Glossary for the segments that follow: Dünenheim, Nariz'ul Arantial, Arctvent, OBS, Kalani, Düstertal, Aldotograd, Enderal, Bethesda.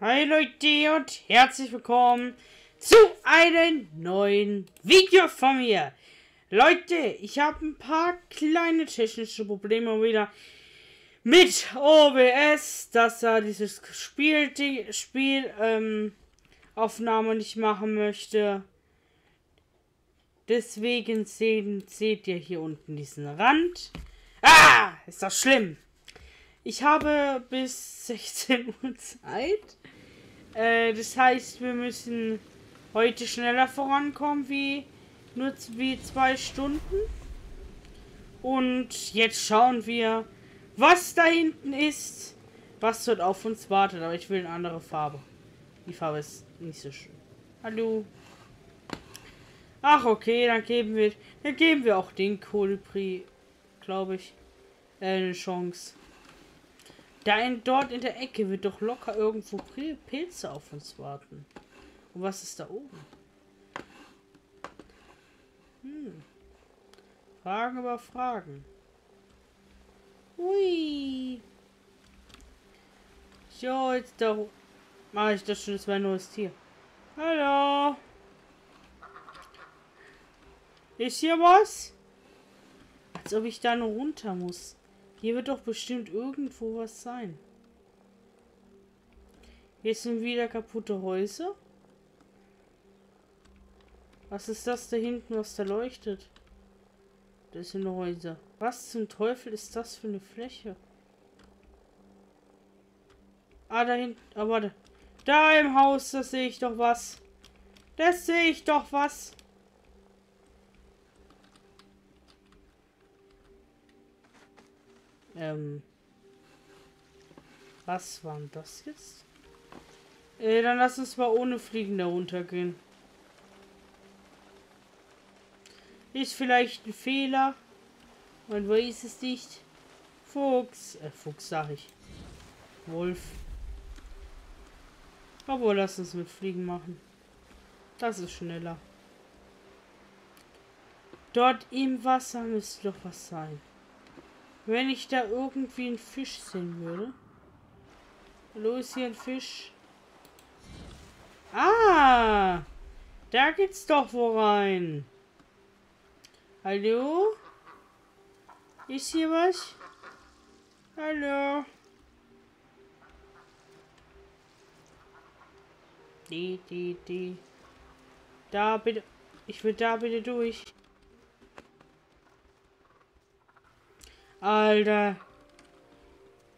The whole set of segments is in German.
Hi Leute und herzlich willkommen zu einem neuen Video von mir. Leute, ich habe ein paar kleine technische Probleme wieder mit OBS, dass er dieses Spielaufnahme nicht machen möchte. Deswegen seht ihr hier unten diesen Rand. Ah, ist das schlimm. Ich habe bis 16 Uhr Zeit. Das heißt, wir müssen heute schneller vorankommen wie nur wie 2 Stunden. Und jetzt schauen wir, was da hinten ist, was dort auf uns wartet. Aber ich will eine andere Farbe. Die Farbe ist nicht so schön. Hallo. Ach okay, dann geben wir auch den Kolibri, glaube ich, eine Chance. Dort in der Ecke wird doch locker irgendwo Pilze auf uns warten. Und was ist da oben? Fragen über Fragen. Ui. So, jetzt da mache ich das schon, das war ein neues Tier. Hallo. Ist hier was? Als ob ich da nur runter muss. Hier wird doch bestimmt irgendwo was sein. Hier sind wieder kaputte Häuser. Was ist das da hinten, was da leuchtet? Das sind Häuser. Was zum Teufel ist das für eine Fläche? Ah, da hinten. Ah, warte. Da im Haus, das sehe ich doch was. Das sehe ich doch was. Was war denn das jetzt? Dann lass uns mal ohne Fliegen da runtergehen. Ist vielleicht ein Fehler. Man weiß es nicht. Fuchs sag ich. Wolf. Obwohl, lass uns mit Fliegen machen. Das ist schneller. Dort im Wasser müsste doch was sein. Wenn ich da irgendwie einen Fisch sehen würde. Hallo, ist hier ein Fisch? Ah! Da geht's doch wo rein. Hallo? Ist hier was? Hallo? Die. Da bitte. Ich will da bitte durch. Alter.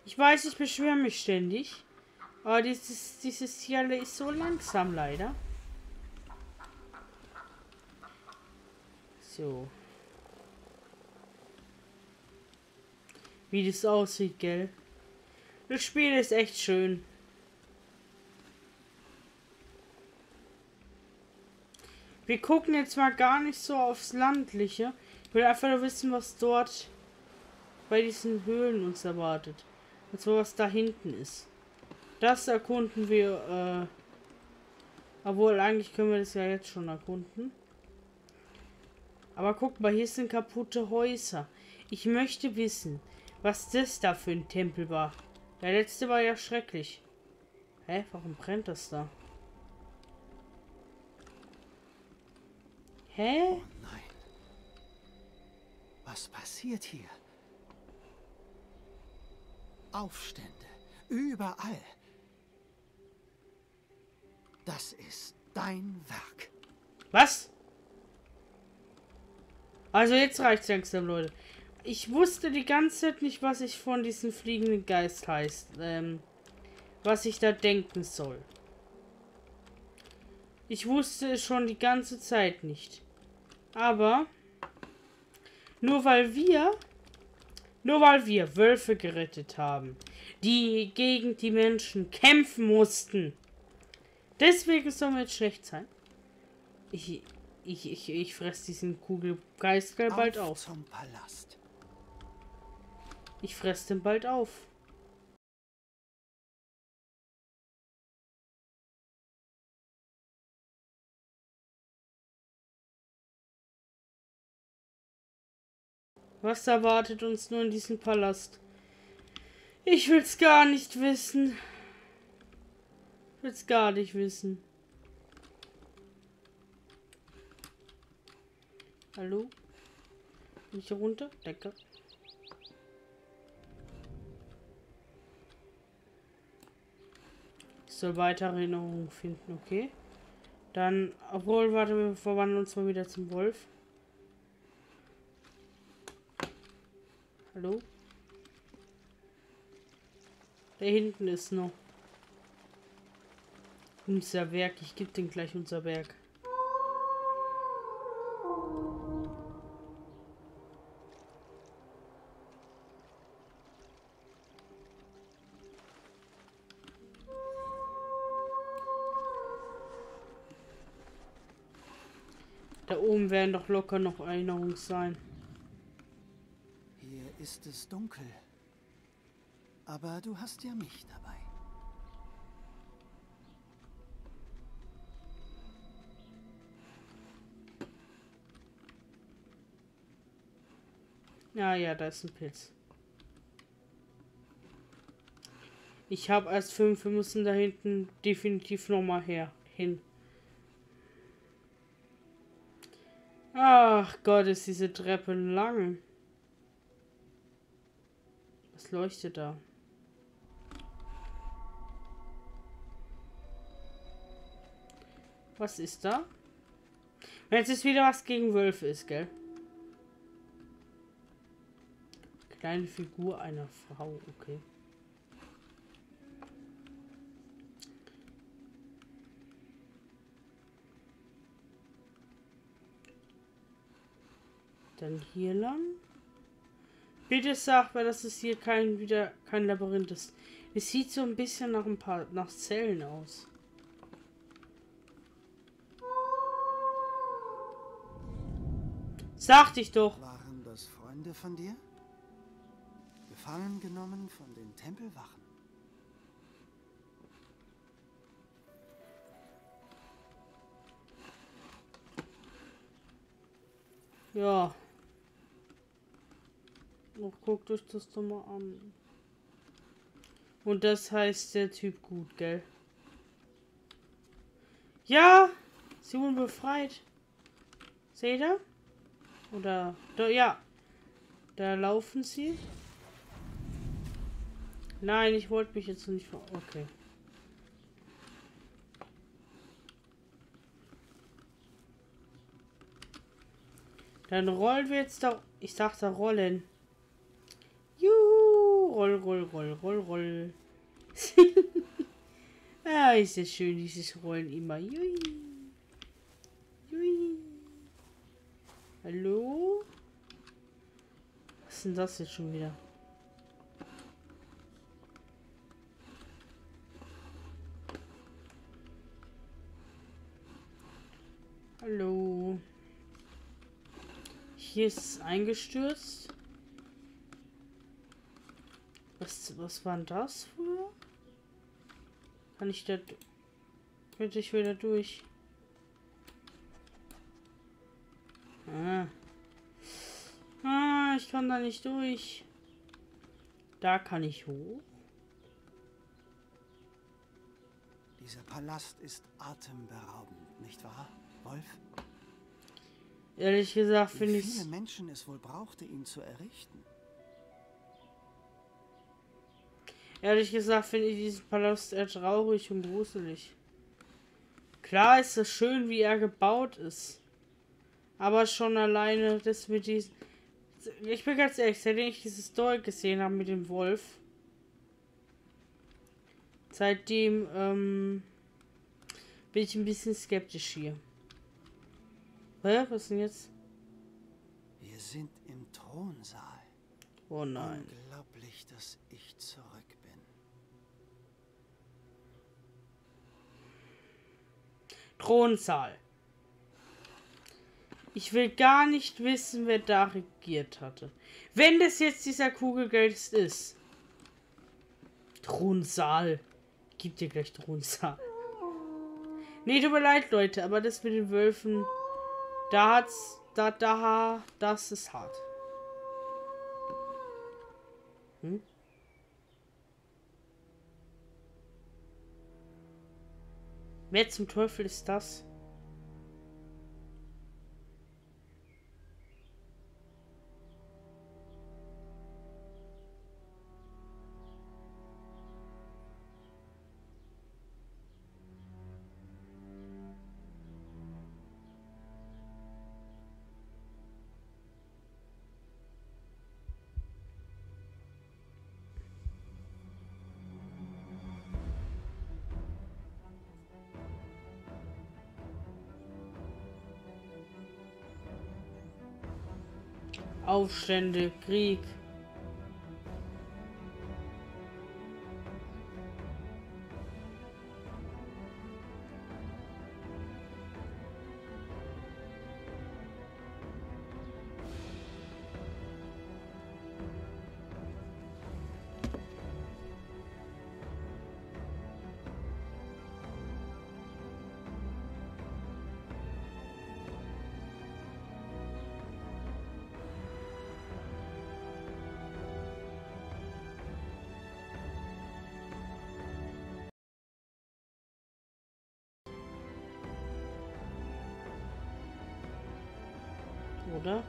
Ich weiß, ich beschwere mich ständig. Aber dieses Tier ist so langsam, leider. So. Wie das aussieht, gell? Das Spiel ist echt schön. Wir gucken jetzt mal gar nicht so aufs Landliche. Ich will einfach nur wissen, was dort bei diesen Höhlen uns erwartet. Und zwar, was da hinten ist. Das erkunden wir, obwohl, eigentlich können wir das ja jetzt schon erkunden. Aber guck mal, hier sind kaputte Häuser. Ich möchte wissen, was das da für ein Tempel war. Der letzte war ja schrecklich. Hä, warum brennt das da? Hä? Oh nein. Was passiert hier? Aufstände. Überall. Das ist dein Werk. Was? Also jetzt reicht's langsam, Leute. Ich wusste die ganze Zeit nicht, was ich von diesem fliegenden Geist heißt. Was ich da denken soll. Ich wusste es schon die ganze Zeit nicht. Aber nur weil wir Wölfe gerettet haben, die gegen die Menschen kämpfen mussten. Deswegen sollen wir jetzt schlecht sein. Ich fresse diesen Kugelgeist bald auf. Zum Palast. Ich fresse den bald auf. Was erwartet uns nur in diesem Palast? Ich will's gar nicht wissen. Will's gar nicht wissen. Hallo? Bin ich hier runter? Danke. Ich soll weitere Erinnerungen finden, okay. Dann, obwohl, warte, wir verwandeln uns mal wieder zum Wolf. Hallo? Da hinten ist noch unser Werk. Ich gebe denen gleich unser Werk. Da oben werden doch locker noch Erinnerungen sein. Hier ist es dunkel. Aber du hast ja mich dabei. Ja, ja, da ist ein Pilz. Ich habe erst 5, wir müssen da hinten definitiv nochmal hin. Ach Gott, ist diese Treppe lang. Was leuchtet da? Was ist da? Jetzt ist wieder was gegen Wölfe ist, gell? Kleine Figur einer Frau, okay. Dann hier lang. Bitte sag mir, dass es hier kein Labyrinth ist. Es sieht so ein bisschen nach nach Zellen aus. Sag dich doch. Waren das Freunde von dir? Gefangen genommen von den Tempelwachen. Ja. Noch guckt euch das doch mal an. Und das heißt der Typ gut, gell? Ja! Sie wurden befreit. Seht ihr? Oder, da, ja. Da laufen sie. Nein, ich wollte mich jetzt nicht ver... Okay. Dann rollen wir jetzt da... Ich dachte, rollen. Juhu! Roll, roll, roll, roll, roll. Ah, ist das schön, dieses Rollen immer. Jui. Jui. Hallo? Was ist denn das jetzt schon wieder? Hallo. Hier ist es eingestürzt. Was war denn das früher? Kann ich da... Könnte ich wieder durch? Ah. Ah, ich kann da nicht durch. Da kann ich hoch. Dieser Palast ist atemberaubend, nicht wahr? Wolf? Ehrlich gesagt finde ich... Wie viele Menschen es wohl brauchte, ihn zu errichten. Ehrlich gesagt finde ich diesen Palast eher traurig und gruselig. Klar ist es schön, wie er gebaut ist. Aber schon alleine, dass wir diesen... Ich bin ganz ehrlich, seitdem ich dieses Dorf gesehen habe mit dem Wolf... Seitdem, bin ich ein bisschen skeptisch hier. Hä? Was denn jetzt? Wir sind im Thronsaal. Oh nein. Unglaublich, dass ich zurück bin. Thronsaal. Ich will gar nicht wissen, wer da regiert hatte. Wenn das jetzt dieser Kugelgeist ist. Thronsaal. Gib dir gleich Thronsaal. Nee, tut mir leid, Leute, aber das mit den Wölfen... Das ist hart. Hm? Wer zum Teufel ist das? Aufstände, Krieg. Oder?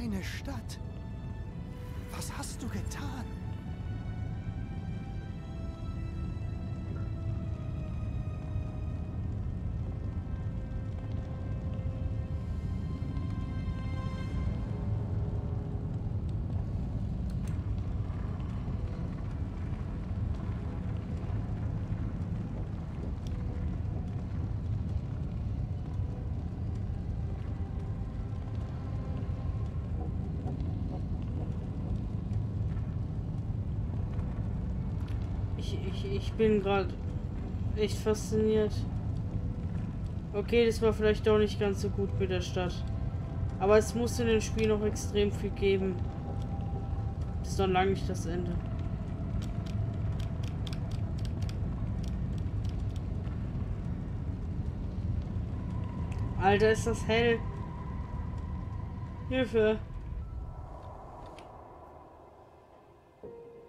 Meine Stadt. Was hast du getan? Ich bin gerade echt fasziniert. Okay, das war vielleicht doch nicht ganz so gut mit der Stadt. Aber es muss in dem Spiel noch extrem viel geben. Das ist noch lange nicht das Ende. Alter, ist das hell. Hilfe.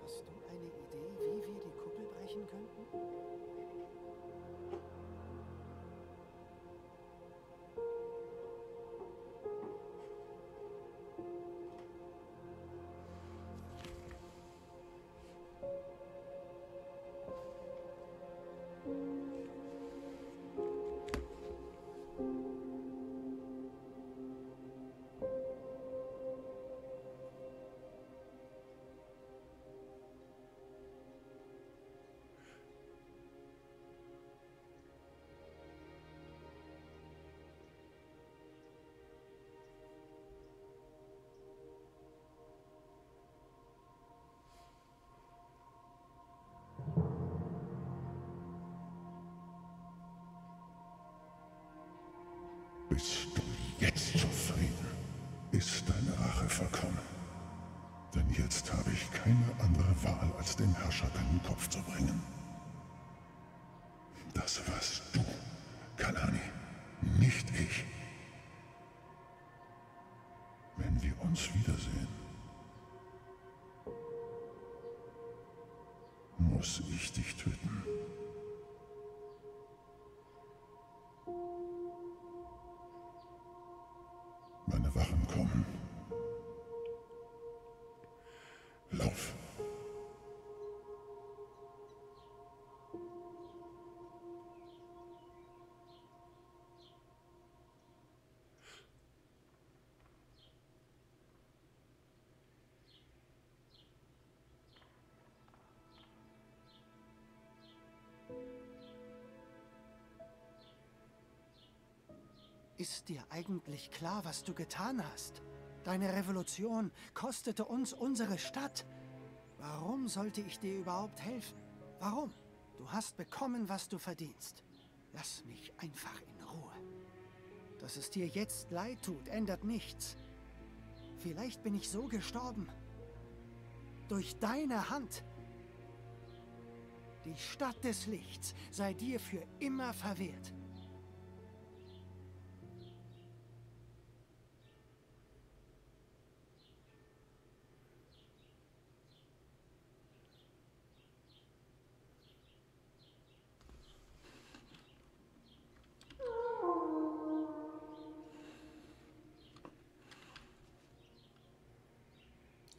Hast du eine Idee, wie wir die Kuppel brechen könnten? Bist du jetzt zufrieden? Ist deine Rache verkommen? Denn jetzt habe ich keine andere Wahl, als dem Herrscher deinen Kopf zu bringen. Das warst du, Kalani, nicht ich. Wenn wir uns wiedersehen, muss ich dich töten. Meine Wachen kommen. Lauf. Ist dir eigentlich klar, was du getan hast? Deine Revolution kostete uns unsere Stadt. Warum sollte ich dir überhaupt helfen? Warum? Du hast bekommen, was du verdienst. Lass mich einfach in Ruhe. Dass es dir jetzt leid tut, ändert nichts. Vielleicht bin ich so gestorben. Durch deine Hand. Die Stadt des Lichts sei dir für immer verwehrt.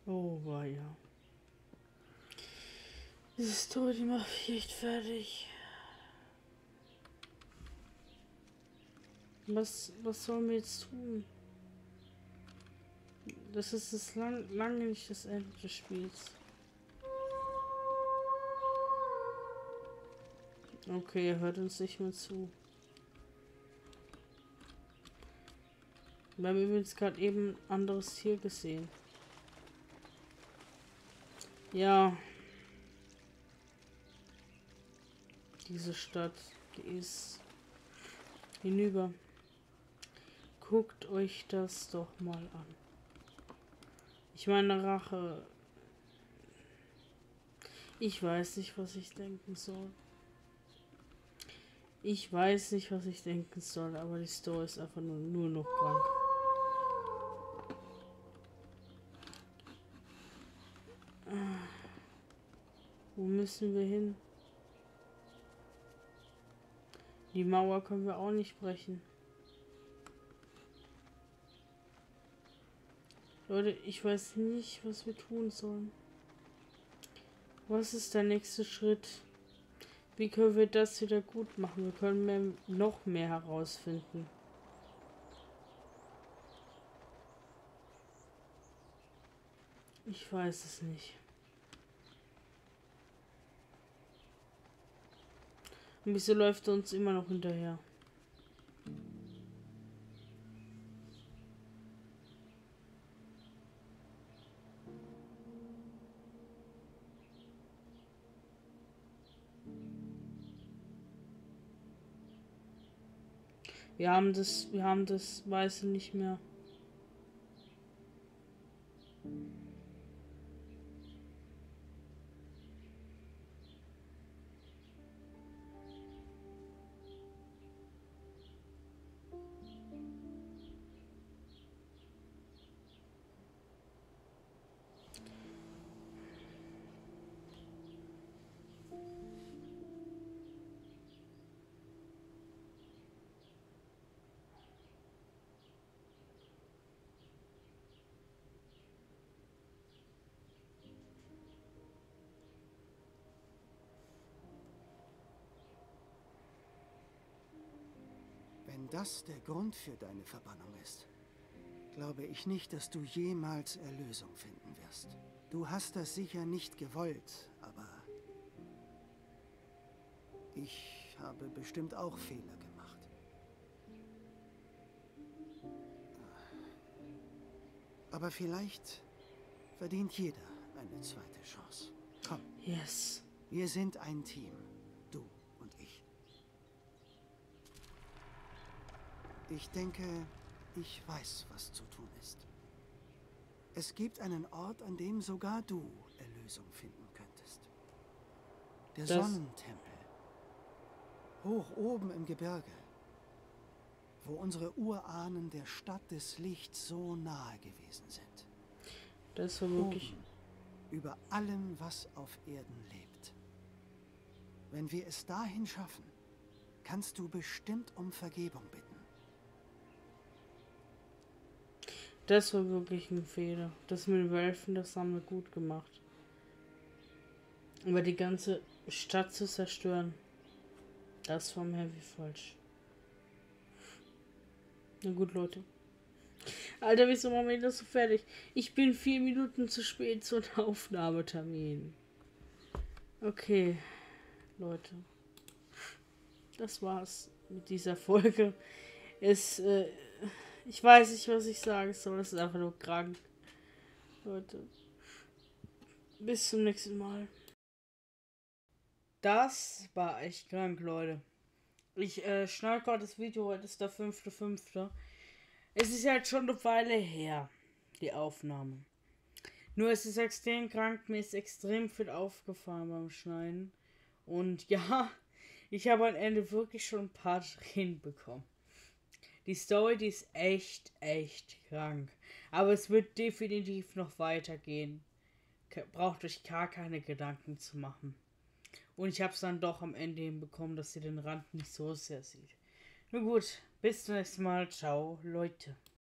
Oh, ja. Diese Story macht mich echt fertig. Was sollen wir jetzt tun? Das ist das lange nicht das Ende des Spiels. Okay, er hört uns nicht mehr zu. Wir haben übrigens gerade eben ein anderes Tier gesehen. Ja, diese Stadt, die ist hinüber. Guckt euch das doch mal an. Ich meine, Rache. Ich weiß nicht, was ich denken soll. Ich weiß nicht, was ich denken soll, aber die Story ist einfach nur noch krank. Wo müssen wir hin? Die Mauer können wir auch nicht brechen. Leute, ich weiß nicht, was wir tun sollen. Was ist der nächste Schritt? Wie können wir das wieder gut machen? Wir können noch mehr herausfinden. Ich weiß es nicht. Und wieso läuft er uns immer noch hinterher? Wir haben das Weiße nicht mehr. Wenn das der Grund für deine Verbannung ist, glaube ich nicht, dass du jemals Erlösung finden wirst. Du hast das sicher nicht gewollt, aber ich habe bestimmt auch Fehler gemacht. Aber vielleicht verdient jeder eine zweite Chance. Komm. Yes. Wir sind ein Team. Ich denke, ich weiß, was zu tun ist. Es gibt einen Ort, an dem sogar du Erlösung finden könntest. Der Sonnentempel. Hoch oben im Gebirge. Wo unsere Urahnen der Stadt des Lichts so nahe gewesen sind. Das ist womöglich. Über allem, was auf Erden lebt. Wenn wir es dahin schaffen, kannst du bestimmt um Vergebung bitten. Das war wirklich ein Fehler. Das mit Wölfen, das haben wir gut gemacht. Aber die ganze Stadt zu zerstören, das war mir wie falsch. Na gut, Leute. Alter, wieso machen wir das so fertig? Ich bin 4 Minuten zu spät zu einem Aufnahmetermin. Okay, Leute. Das war's mit dieser Folge. Ich weiß nicht, was ich sagen soll. Das ist einfach nur krank. Leute. Bis zum nächsten Mal. Das war echt krank, Leute. Ich schneide gerade das Video. Heute ist der 5.5. Es ist halt schon eine Weile her, die Aufnahme. Nur es ist extrem krank. Mir ist extrem viel aufgefallen beim Schneiden. Und ja, ich habe am Ende wirklich schon ein paar Tränen bekommen. Die Story, die ist echt krank. Aber es wird definitiv noch weitergehen. Braucht euch gar keine Gedanken zu machen. Und ich habe es dann doch am Ende hinbekommen, dass ihr den Rand nicht so sehr sieht. Nun gut, bis zum nächsten Mal. Ciao, Leute.